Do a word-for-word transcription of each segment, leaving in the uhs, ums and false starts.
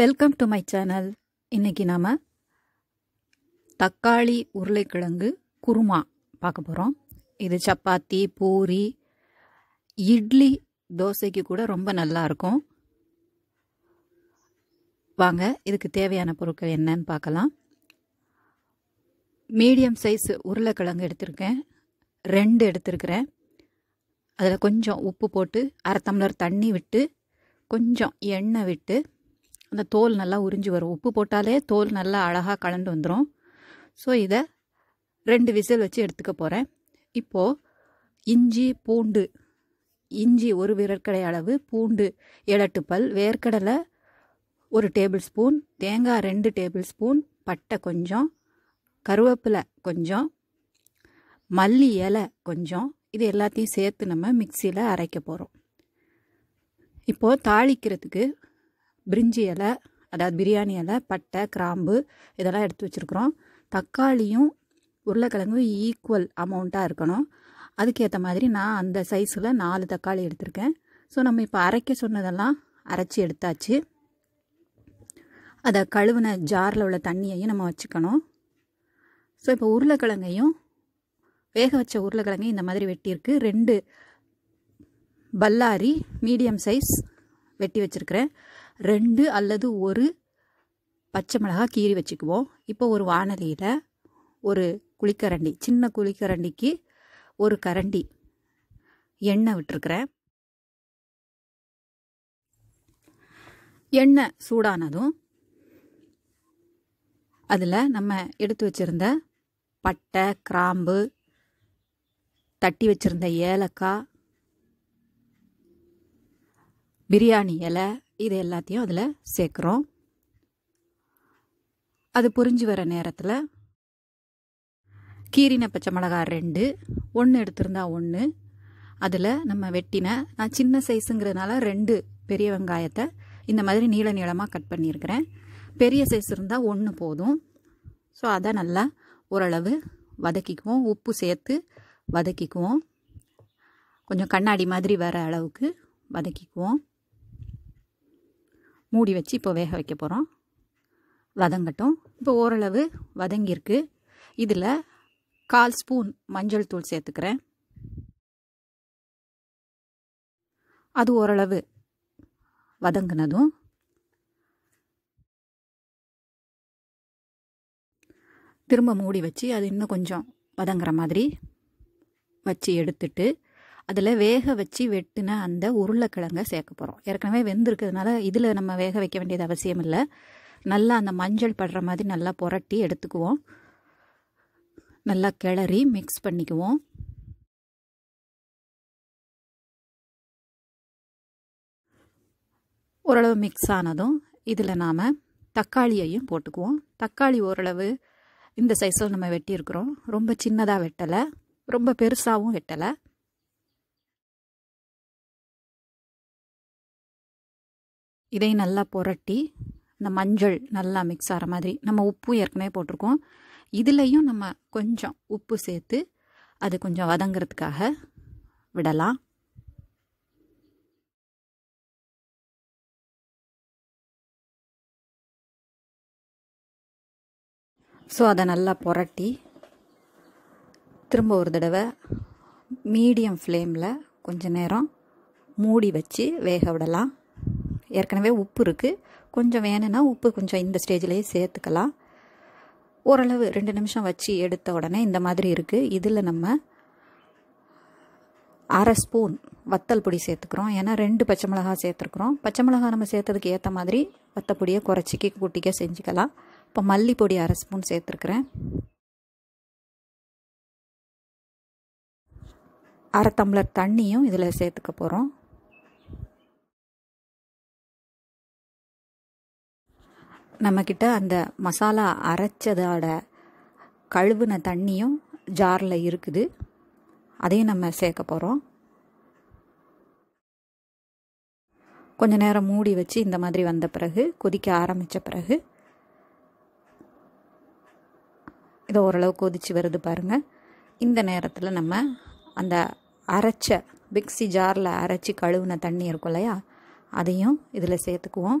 Welcome to my channel. இன்றைக்கி நாம் தக்காளி உருளைக்கிழங்கு குருமா பார்க்க போகிறோம். இது சப்பாத்தி, பூரி, இட்லி, தோசைக்கு கூட ரொம்ப நல்லாயிருக்கும். வாங்க, இதுக்கு தேவையான பொருட்கள் என்னன்னு பார்க்கலாம். மீடியம் சைஸ் உருளைக்கிழங்கு எடுத்திருக்கேன், ரெண்டு எடுத்திருக்கிறேன். அதில் கொஞ்சம் உப்பு போட்டு அரை டம்ளர் தண்ணி விட்டு கொஞ்சம் எண்ணெய் விட்டு அந்த தோல் நல்லா உறிஞ்சி வரும். உப்பு போட்டாலே தோல் நல்லா அழகாக கலந்து வந்துடும். ஸோ இதை ரெண்டு விசில் வச்சு எடுத்துக்க போகிறேன். இப்போது இஞ்சி, பூண்டு, இஞ்சி ஒரு விரற்கடை அளவு, பூண்டு ஏழெட்டு பல், வேர்க்கடலை ஒரு டேபிள் ஸ்பூன், தேங்காய் ரெண்டு டேபிள் ஸ்பூன், பட்டை கொஞ்சம், கருவேப்பிலை கொஞ்சம், மல்லி இலை கொஞ்சம். இது எல்லாத்தையும் சேர்த்து நம்ம மிக்சியில் அரைக்க போகிறோம். இப்போது தாளிக்கிறதுக்கு பிரிஞ்சி இலை, அதாவது பிரியாணி இலை, பட்டை, கிராம்பு இதெல்லாம் எடுத்து வச்சுருக்குறோம். தக்காளியும் உருளைக்கிழங்கும் ஈக்குவல் அமௌண்ட்டாக இருக்கணும். அதுக்கேற்ற மாதிரி நான் அந்த சைஸில் நாலு தக்காளி எடுத்திருக்கேன். ஸோ நம்ம இப்போ அரைக்க சொன்னதெல்லாம் அரைச்சி எடுத்தாச்சு. அதை கழுவின ஜாரில் உள்ள தண்ணியையும் நம்ம வச்சுக்கணும். ஸோ இப்போ உருளைக்கிழங்கையும், வேக வச்ச உருளைக்கிழங்கையும் இந்த மாதிரி வெட்டியிருக்கு. ரெண்டு பல்லாரி மீடியம் சைஸ் வெட்டி வச்சுருக்கிறேன். ரெண்டு அல்லது ஒரு பச்சை மிளகாய் கீறி வச்சுக்குவோம். இப்போ ஒரு வானலியில் ஒரு குளிக்கரண்டி, சின்ன குளிக்கரண்டிக்கு ஒரு கரண்டி எண்ணெய் விட்டுருக்குறேன். எண்ணெய் சூடானதும் அதில் நம்ம எடுத்து வச்சுருந்த பட்டை, கிராம்பு, தட்டி வச்சுருந்த ஏலக்காய், பிரியாணி இலை இது எல்லாத்தையும் அதில் சேர்க்குறோம். அது புரிஞ்சு வர நேரத்தில் கீரின பச்சை மிளகாய் ரெண்டு, ஒன்று எடுத்திருந்தா ஒன்று, அதில் நம்ம வெட்டின, நான் சின்ன சைஸுங்கிறதுனால ரெண்டு பெரிய வெங்காயத்தை இந்த மாதிரி நீள நீளமாக கட் பண்ணியிருக்கிறேன். பெரிய சைஸ் இருந்தால் ஒன்று போதும். ஸோ அதை நல்லா ஓரளவு வதக்கிக்குவோம். உப்பு சேர்த்து வதக்கிக்குவோம். கொஞ்சம் கண்ணாடி மாதிரி வர அளவுக்கு வதக்கிக்குவோம். மூடி வச்சு இப்போ வேக வைக்க போகிறோம். வதங்கட்டும். இப்போ ஓரளவு வதங்கியிருக்கு. இதில் கால் ஸ்பூன் மஞ்சள் தூள் சேர்த்துக்கிறேன். அது ஓரளவு வதங்கினதும் திரும்ப மூடி வச்சு அது இன்னும் கொஞ்சம் வதங்குற மாதிரி வச்சு எடுத்துட்டு அதில் வேக வச்சு வெட்டின அந்த உருளைக்கிழங்கை சேர்க்க போகிறோம். ஏற்கனவே வெந்திருக்கிறதுனால இதில் நம்ம வேக வைக்க வேண்டியது அவசியம் இல்லை. நல்லா அந்த மஞ்சள் படுற மாதிரி நல்லா புரட்டி எடுத்துக்குவோம். நல்லா கிளறி மிக்ஸ் பண்ணிக்குவோம். ஓரளவு மிக்ஸ் ஆனதும் இதில் நாம் தக்காளியையும் போட்டுக்குவோம். தக்காளி ஓரளவு இந்த சைஸில் நம்ம வெட்டியிருக்கிறோம். ரொம்ப சின்னதாக வெட்டலை, ரொம்ப பெருசாகவும் வெட்டலை. இதை நல்லா புரட்டி இந்த மஞ்சள் நல்லா மிக்ஸ் ஆகிற மாதிரி, நம்ம உப்பும் ஏற்கனவே போட்டிருக்கோம், இதுலேயும் நம்ம கொஞ்சம் உப்பு சேர்த்து அது கொஞ்சம் வதங்கிறதுக்காக விடலாம். ஸோ அதை நல்லா புரட்டி திரும்ப ஒரு தடவை மீடியம் ஃப்ளேமில் கொஞ்சம் நேரம் மூடி வச்சு வேக விடலாம். ஏற்கனவே உப்பு இருக்குது, கொஞ்சம் வேணும்னா உப்பு கொஞ்சம் இந்த ஸ்டேஜ்லேயே சேர்த்துக்கலாம். ஓரளவு ரெண்டு நிமிஷம் வச்சு எடுத்த உடனே இந்த மாதிரி இருக்குது. இதில் நம்ம அரை ஸ்பூன் வத்தல் பொடி சேர்த்துக்கிறோம். ஏன்னா ரெண்டு பச்சை மிளகா சேர்த்துருக்குறோம். பச்சை மிளகா நம்ம சேர்த்ததுக்கு ஏற்ற மாதிரி வத்தப்பொடியை குறைச்சிக்க கூட்டிக்க செஞ்சுக்கலாம். இப்போ மல்லிப்பொடி அரை ஸ்பூன் சேர்த்துருக்குறேன். அரை டம்ளர் தண்ணியும் இதில் சேர்த்துக்க போகிறோம். நம்மக்கிட்ட அந்த மசாலா அரைச்சதோட கழுவின தண்ணியும் ஜாரில் இருக்குது, அதையும் நம்ம சேர்க்க போகிறோம். கொஞ்ச நேரம் மூடி வச்சு இந்த மாதிரி வந்த பிறகு, கொதிக்க ஆரம்பித்த பிறகு, இதை ஓரளவு கொதித்து வருது பாருங்கள். இந்த நேரத்தில் நம்ம அந்த அரைச்ச மிக்ஸி ஜாரில் அரைச்சி கழுவின தண்ணி இருக்கும் இல்லையா, அதையும் இதில் சேர்த்துக்குவோம்.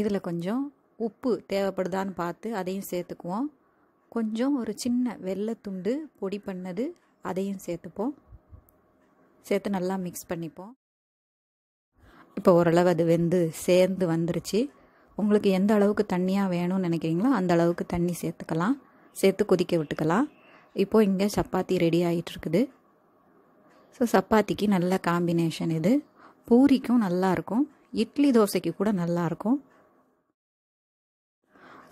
இதில் கொஞ்சம் உப்பு தேவைப்படுதான்னு பார்த்து அதையும் சேர்த்துக்குவோம். கொஞ்சம் ஒரு சின்ன வெள்ளைத்துண்டு பொடி பண்ணது அதையும் சேர்த்துப்போம். சேர்த்து நல்லா மிக்ஸ் பண்ணிப்போம். இப்போ ஓரளவு அது வெந்து சேர்ந்து வந்துருச்சு. உங்களுக்கு எந்த அளவுக்கு தண்ணியாக வேணும்னு நினைக்கிறீங்களோ அந்த அளவுக்கு தண்ணி சேர்த்துக்கலாம், சேர்த்து கொதிக்க விட்டுக்கலாம். இப்போது இங்கே சப்பாத்தி ரெடி ஆகிட்டுருக்குது. ஸோ சப்பாத்திக்கு நல்ல காம்பினேஷன் இது. பூரிக்கும் நல்லாயிருக்கும், இட்லி தோசைக்கு கூட நல்லாயிருக்கும்.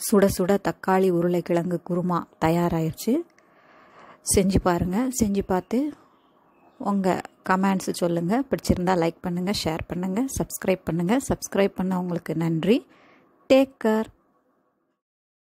சுட சுட தக்காளி உருளைக்கிழங்கு குருமா தயாராகிடுச்சு. செஞ்சு பாருங்கள். செஞ்சு பார்த்து உங்கள் கமெண்ட்ஸு சொல்லுங்கள். பிடிச்சிருந்தா லைக் பண்ணுங்கள், ஷேர் பண்ணுங்கள், சப்ஸ்கிரைப் பண்ணுங்கள். சப்ஸ்கிரைப் பண்ண உங்களுக்கு நன்றி. Take care.